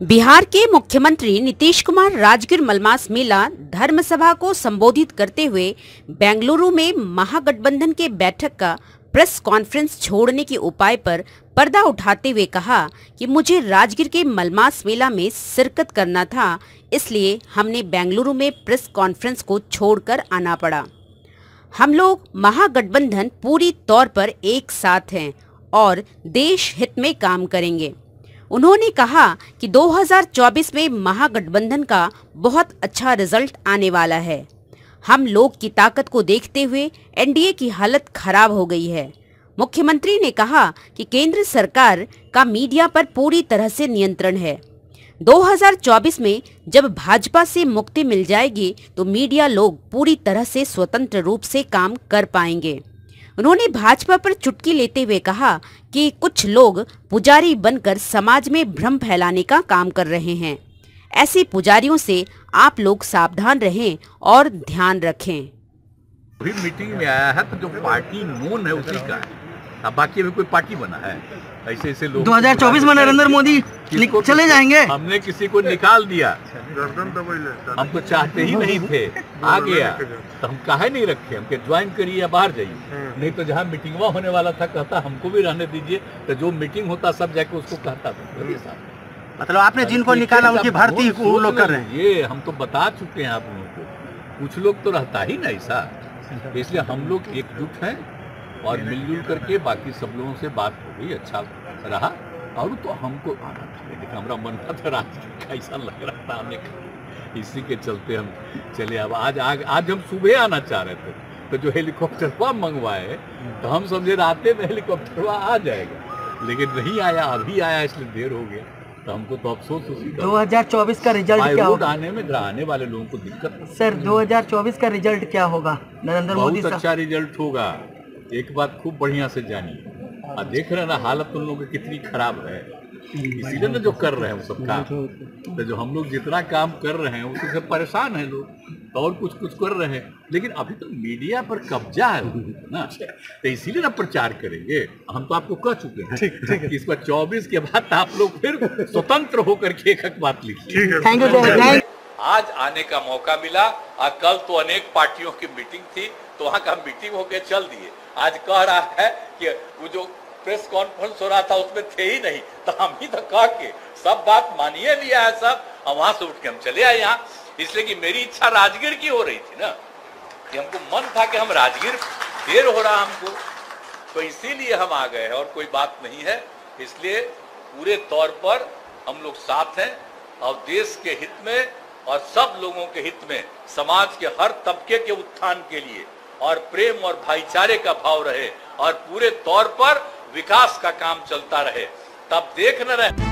बिहार के मुख्यमंत्री नीतीश कुमार राजगीर मलमास मेला धर्मसभा को संबोधित करते हुए बेंगलुरु में महागठबंधन के बैठक का प्रेस कॉन्फ्रेंस छोड़ने के उपाय पर पर्दा उठाते हुए कहा कि मुझे राजगीर के मलमास मेला में शिरकत करना था, इसलिए हमने बेंगलुरु में प्रेस कॉन्फ्रेंस को छोड़कर आना पड़ा। हम लोग महागठबंधन पूरी तौर पर एक साथ हैं और देश हित में काम करेंगे। उन्होंने कहा कि 2024 में महागठबंधन का बहुत अच्छा रिजल्ट आने वाला है। हम लोग की ताकत को देखते हुए एनडीए की हालत खराब हो गई है। मुख्यमंत्री ने कहा कि केंद्र सरकार का मीडिया पर पूरी तरह से नियंत्रण है। 2024 में जब भाजपा से मुक्ति मिल जाएगी तो मीडिया लोग पूरी तरह से स्वतंत्र रूप से काम कर पाएंगे। उन्होंने भाजपा पर चुटकी लेते हुए कहा कि कुछ लोग पुजारी बनकर समाज में भ्रम फैलाने का काम कर रहे हैं। ऐसे पुजारियों से आप लोग सावधान रहें और ध्यान रखें। अभी मीटिंग में आया है तो जो पार्टी नोन है उसी का है। अब बाकी अभी कोई पार्टी बना है? ऐसे ऐसे लोग 2024 में नरेंद्र मोदी चले जाएंगे। हमने किसी को निकाल दिया, हम तो चाहते ही नहीं थे, आ गया तो हम काहे नहीं रखे। हमके ज्वाइन करिए या बाहर जाइए, नहीं तो जहाँ मीटिंग वहाँ होने वाला था कहता हमको भी रहने दीजिए, तो जो मीटिंग होता सब जाके उसको कहता था। मतलब आपने जिनको निकाला उनकी भर्ती लोग कर रहे हैं, ये हम तो बता चुके हैं आप लोगों को। कुछ लोग तो रहता ही नहीं ऐसा, इसलिए हम लोग एकजुट हैं और मिलजुल करके बाकी सब लोगों से बात हो गई, अच्छा रहा। और तो हमको आना था, लेकिन हमारा मन था राजगीर का, ऐसा लग रहा था हमें, इसी के चलते हम चले। अब आज हम सुबह आना चाह रहे थे, तो जो हेलीकॉप्टर वहाँ मंगवाए तो हम समझे रातें में हेलीकॉप्टर वहाँ आ जाएगा, लेकिन नहीं आया, अभी आया इसलिए देर हो गया। तो हमको तो अफसोस उसी का। 2024 का रिजल्ट क्या होगा? आने में आने वाले लोगों को दिक्कत। सर 2024 का रिजल्ट क्या होगा? नरेंद्र मोदी बहुत अच्छा रिजल्ट होगा। एक बात खूब बढ़िया से जानिए, और देख रहे ना हालत उन लोगों की कितनी खराब है, इसीलिए ना जो कर रहे हैं वो सब काम, तो जो हम लोग जितना काम कर रहे हैं उससे परेशान है लोग, तो और कुछ कुछ कर रहे हैं, लेकिन अभी तो मीडिया पर कब्जा है ना, तो इसीलिए ना प्रचार करेंगे। हम तो आपको कह चुके हैं, ठीक है। इस बार 24 के बाद आप लोग फिर स्वतंत्र होकर के एक बात लिखिए। आज आने का मौका मिला, और कल तो अनेक पार्टियों की मीटिंग थी, तो वहाँ का मीटिंग होके चल दिए। आज कह रहा है कि वो जो प्रेस कॉन्फ्रेंस हो रहा था उसमें थे ही नहीं, तो हम ही तो कह के सब बात मानिए लिया है सब, और वहां से उठ के हम चले आए यहाँ। इसलिए कि मेरी इच्छा राजगीर की हो रही थी ना, कि हमको मन था कि हम राजगीर, देर हो रहा हमको, तो इसीलिए हम आ गए हैं, और कोई बात नहीं है। इसलिए पूरे तौर पर हम लोग साथ हैं, और देश के हित में और सब लोगों के हित में, समाज के हर तबके के उत्थान के लिए, और प्रेम और भाईचारे का भाव रहे, और पूरे तौर पर विकास का काम चलता रहे, तब देख न रहे।